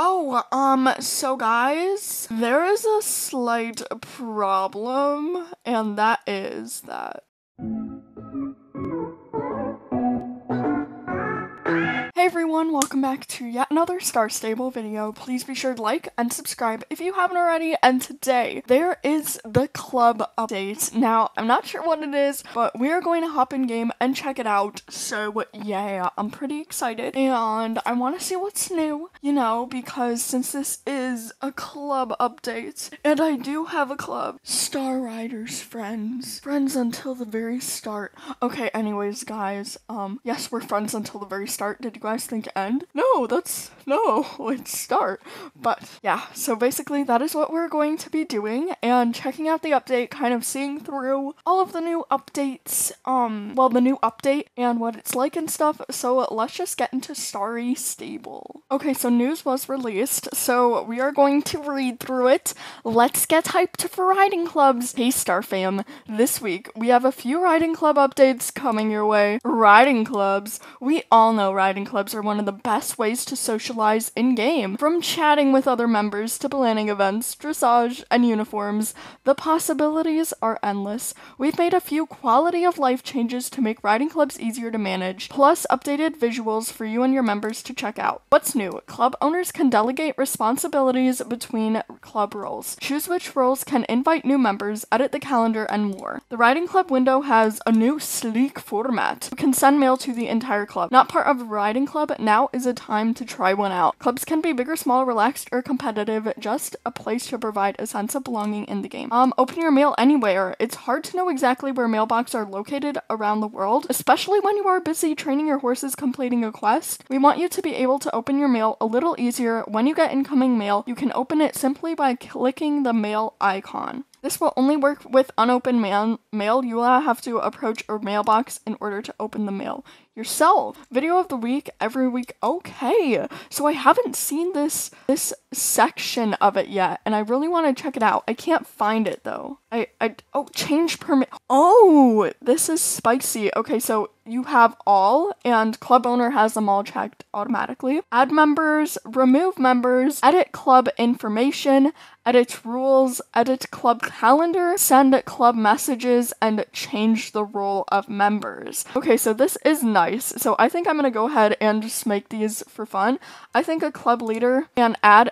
Oh, so guys, there is a slight problem, and that is that. Hey everyone, welcome back to yet another Star Stable video. Please be sure to like and subscribe if you haven't already, and today there is the club update. Now, I'm not sure what it is, but we are going to hop in game and check it out, so yeah, I'm pretty excited, and I want to see what's new, you know, because since this is a club update, and I do have a club, Star Riders Friends. Friends until the very start. Okay, anyways, guys, yes, we're friends until the very start. Did you guys think end? No, that's no, it's start. But yeah, so basically that is what we're going to be doing and checking out the update, kind of seeing through all of the new updates, well, the new update and what it's like and stuff. So let's just get into Starry Stable. Okay, so news was released, so we are going to read through it. Let's get hyped for riding clubs. Hey Star fam, this week we have a few riding club updates coming your way. Riding clubs, we all know riding clubs are one of the best ways to socialize in-game. From chatting with other members to planning events, dressage, and uniforms, the possibilities are endless. We've made a few quality of life changes to make riding clubs easier to manage, plus updated visuals for you and your members to check out. What's new? Club owners can delegate responsibilities between club roles, choose which roles can invite new members, edit the calendar, and more. The riding club window has a new sleek format. You can send mail to the entire club. Not part of riding club, now is a time to try one out. Clubs can be big or small, relaxed or competitive, just a place to provide a sense of belonging in the game. Open your mail anywhere. It's hard to know exactly where mailboxes are located around the world, especially when you are busy training your horses, completing a quest. We want you to be able to open your mail a little easier. When you get incoming mail, you can open it simply by clicking the mail icon. This will only work with unopened mail. You will have to approach your mailbox in order to open the mail yourself. Video of the week, every week. Okay, so I haven't seen this section of it yet, and I really want to check it out. I can't find it though. Oh, change permit. Oh, this is spicy. Okay, so you have all, and club owner has them all checked automatically. Add members, remove members, edit club information, edit rules, edit club calendar, send club messages, and change the role of members. Okay, so this is nice. So I think I'm gonna go ahead and just make these for fun. I think a club leader and add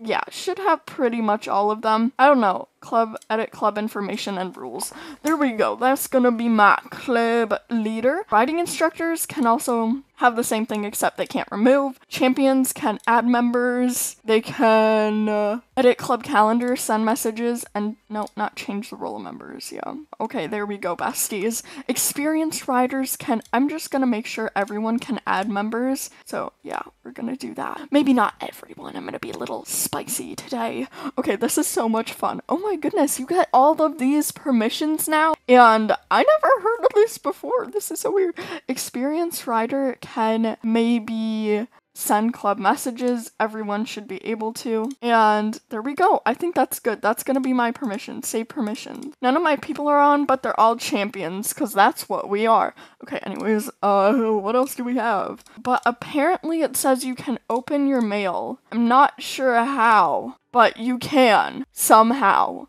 yeah, should have pretty much all of them. I don't know. Club, edit club information and rules. There we go. That's gonna be my club leader. Riding instructors can also have the same thing, except they can't remove. Champions can add members. They can edit club calendar, send messages, and no, not change the role of members. Yeah. Okay, there we go, besties. Experienced riders can. I'm just gonna make sure everyone can add members. So yeah, we're gonna do that. Maybe not everyone. I'm gonna be a little spicy today. Okay, this is so much fun. Oh my goodness, you get all of these permissions now, and I never heard of this before. This is so weird. Experienced rider can maybe send club messages. Everyone should be able to. And there we go. I think that's good. That's gonna be my permission. Save permission. None of my people are on, but they're all champions, because that's what we are. Okay, anyways, what else do we have? But apparently it says you can open your mail. I'm not sure how, but you can somehow.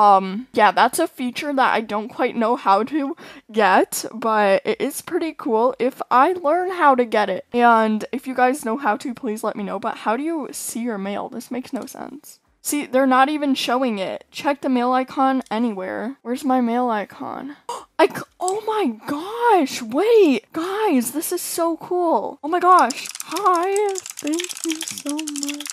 Yeah, that's a feature that I don't quite know how to get, but it is pretty cool if I learn how to get it. And if you guys know how to, please let me know. But how do you see your mail? This makes no sense. See, they're not even showing it. Check the mail icon anywhere. Where's my mail icon? Oh my gosh, wait. Guys, this is so cool. Oh my gosh. Hi. Thank you so much.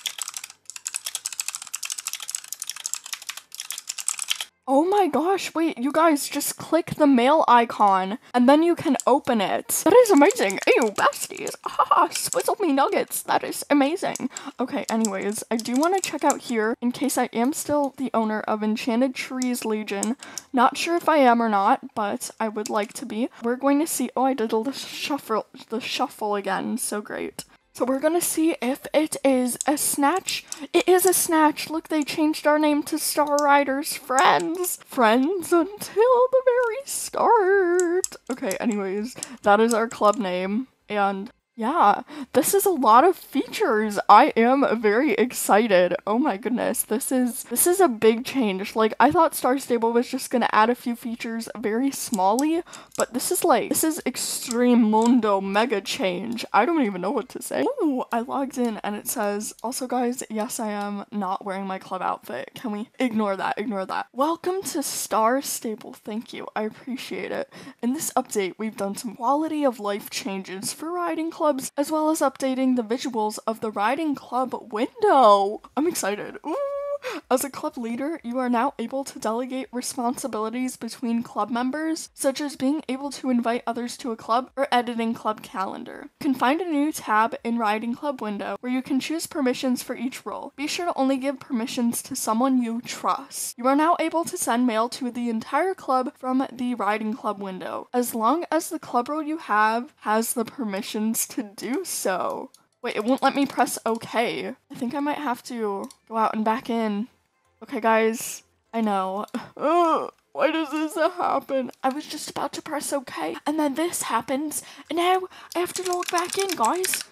Oh my gosh, wait, you guys just click the mail icon and then you can open it. That is amazing. Ew, besties. Ah, swizzle me nuggets. That is amazing. Okay, anyways, I do want to check out here in case I am still the owner of Enchanted Trees Legion. Not sure if I am or not, but I would like to be. We're going to see. Oh, I did the shuffle again. So great. So we're gonna see if it is a snatch. It is a snatch. Look, they changed our name to Star Riders Friends. Friends until the very start. Okay, anyways, that is our club name. And Yeah, this is a lot of features. I am very excited. Oh my goodness, this is a big change. Like, I thought Star Stable was just gonna add a few features very smally, but this is extreme mundo mega change. I don't even know what to say. Ooh, I logged in and it says, also guys, yes, I am not wearing my club outfit. Can we ignore that? Ignore that. Welcome to Star Stable. Thank you. I appreciate it. In this update, we've done some quality of life changes for riding clubs, as well as updating the visuals of the riding club window. I'm excited. Ooh. As a club leader, you are now able to delegate responsibilities between club members, such as being able to invite others to a club or editing club calendar. You can find a new tab in Riding Club window where you can choose permissions for each role. Be sure to only give permissions to someone you trust. You are now able to send mail to the entire club from the Riding Club window, as long as the club role you have has the permissions to do so. Wait, it won't let me press OK. I think I might have to go out and back in. Okay, guys. I know. Ugh, why does this happen? I was just about to press OK, and then this happens, and now I have to log back in, guys.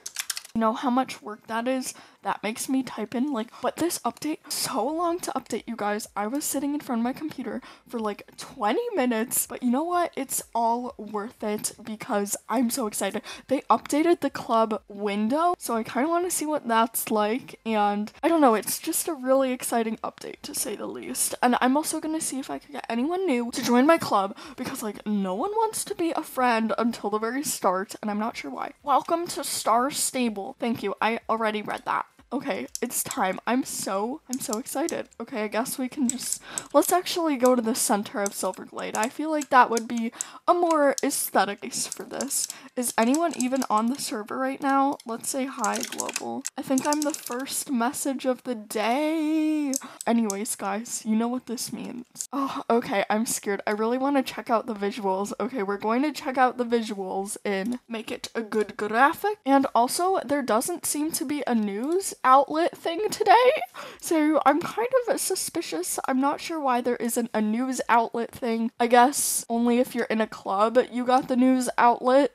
You know how much work that is? That makes me type in, like, but this update, so long to update, you guys. I was sitting in front of my computer for like 20 minutes, but you know what? It's all worth it because I'm so excited. They updated the club window, so I kind of want to see what that's like, and I don't know, it's just a really exciting update to say the least. And I'm also going to see if I could get anyone new to join my club because, like, no one wants to be a friend until the very start, and I'm not sure why. Welcome to Star Stable. Thank you. I already read that. Okay, it's time. I'm so excited. Okay, I guess we can just, let's actually go to the center of Silverglade. I feel like that would be a more aesthetic place for this. Is anyone even on the server right now? Let's say hi, global. I think I'm the first message of the day. Anyways, guys, you know what this means. Oh, okay, I'm scared. I really want to check out the visuals. Okay, we're going to check out the visuals and make it a good graphic. And also, there doesn't seem to be a news outlet thing today, so I'm kind of suspicious. I'm not sure why there isn't a news outlet thing. I guess only if you're in a club you got the news outlet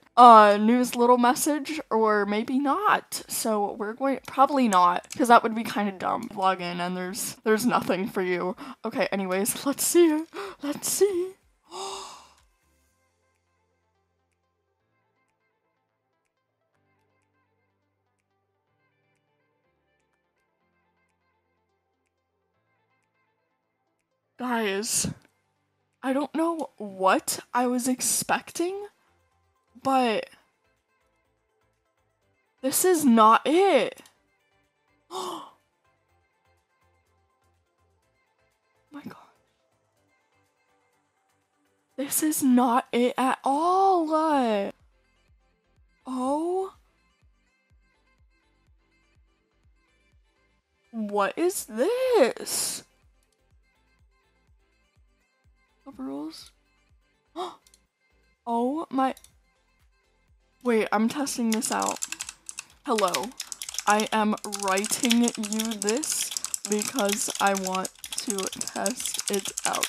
news little message, or maybe not. So we're going, probably not, because that would be kind of dumb. Log in and there's nothing for you. Okay, anyways, let's see. Guys, I don't know what I was expecting, but this is not it. Oh my god. This is not it at all. Oh. What is this? Rules. Oh my. Wait, I'm testing this out. Hello. I am writing you this because I want to test it out.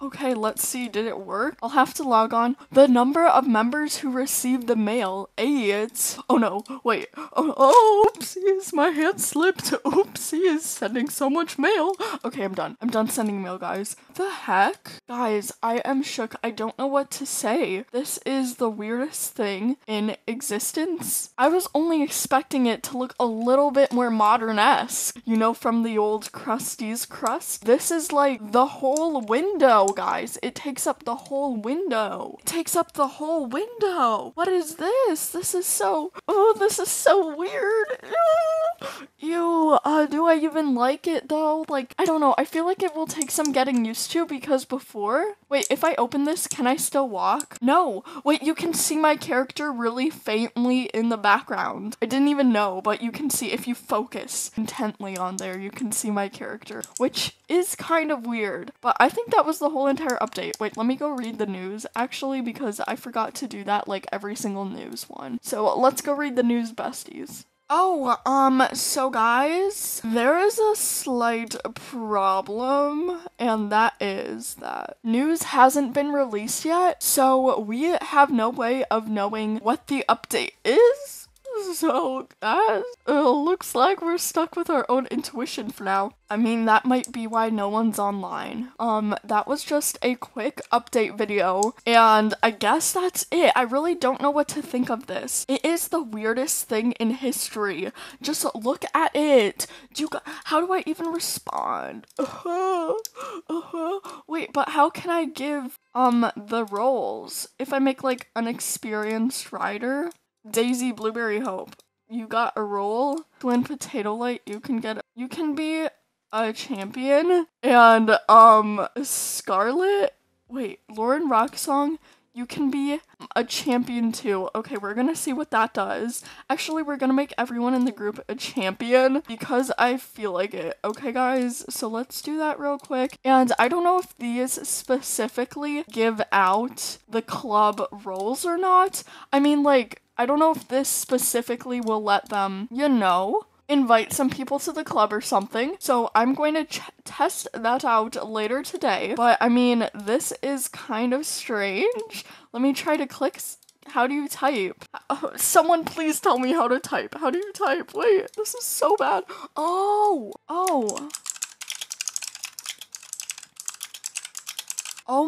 Okay, let's see. Did it work? I'll have to log on. The number of members who received the mail. It's. Oh no, wait. Oh, oopsies. My hand slipped. Oopsies. Sending so much mail. Okay, I'm done. I'm done sending mail, guys. The heck? Guys, I am shook. I don't know what to say. This is the weirdest thing in existence. I was only expecting it to look a little bit more modern-esque. You know, from the old Krusty's crust. This is like the whole window. Guys, it takes up the whole window. It takes up the whole window. What is this? This is so, oh, this is so weird. Ew. Do I even like it though? Like, I don't know. I feel like it will take some getting used to because before, wait, if I open this, can I still walk? No. Wait, you can see my character really faintly in the background. I didn't even know, but you can see if you focus intently on there, you can see my character, which is kind of weird, but I think that was the whole entire update. Wait, let me go read the news actually, because I forgot to do that like every single news one. So let's go read the news, besties. Oh, so guys, there is a slight problem, and that is that news hasn't been released yet, so we have no way of knowing what the update is. So that looks like we're stuck with our own intuition for now. I mean, that might be why no one's online. That was just a quick update video, and I guess that's it. I really don't know what to think of this. It is the weirdest thing in history. Just look at it. How do I even respond? Wait, but how can I give the roles if I make like an experienced rider? Daisy Blueberry Hope, you got a role. Glenn Potato Light, you can be a champion. And Scarlet, wait, Lauren Rocksong, you can be a champion too. Okay, we're gonna see what that does. Actually, we're gonna make everyone in the group a champion because I feel like it. Okay, guys, so let's do that real quick. And I don't know if these specifically give out the club roles or not. I mean, like, I don't know if this specifically will let them, you know, invite some people to the club or something. So I'm going to test that out later today. But I mean, this is kind of strange. Let me try to click. How do you type? Someone please tell me how to type. How do you type? Wait, this is so bad. Oh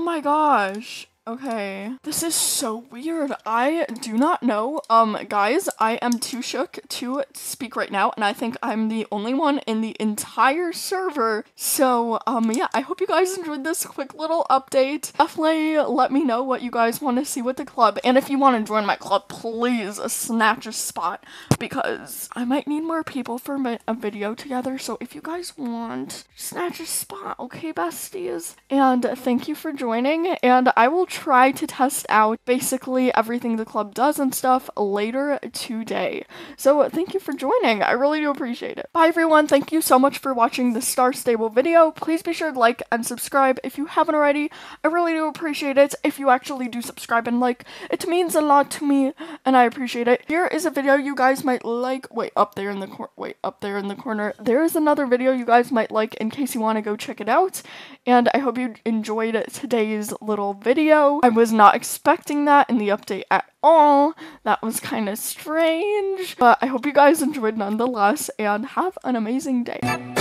my gosh. Okay, this is so weird. I do not know. Guys, I am too shook to speak right now, and I think I'm the only one in the entire server. So, yeah, I hope you guys enjoyed this quick little update. Definitely let me know what you guys want to see with the club, and if you want to join my club, please snatch a spot, because I might need more people for a video together, so if you guys want, snatch a spot, okay, besties? And thank you for joining, and I will try to test out basically everything the club does and stuff later today. So thank you for joining. I really do appreciate it. Bye everyone. Thank you so much for watching the Star Stable video. Please be sure to like and subscribe if you haven't already. I really do appreciate it. If you actually do subscribe and like, it means a lot to me and I appreciate it. Here is a video you guys might like. Wait, up there in the corner. Wait, up there in the corner. There is another video you guys might like in case you want to go check it out. And I hope you enjoyed today's little video. I was not expecting that in the update at all. That was kind of strange, but I hope you guys enjoyed nonetheless, and have an amazing day.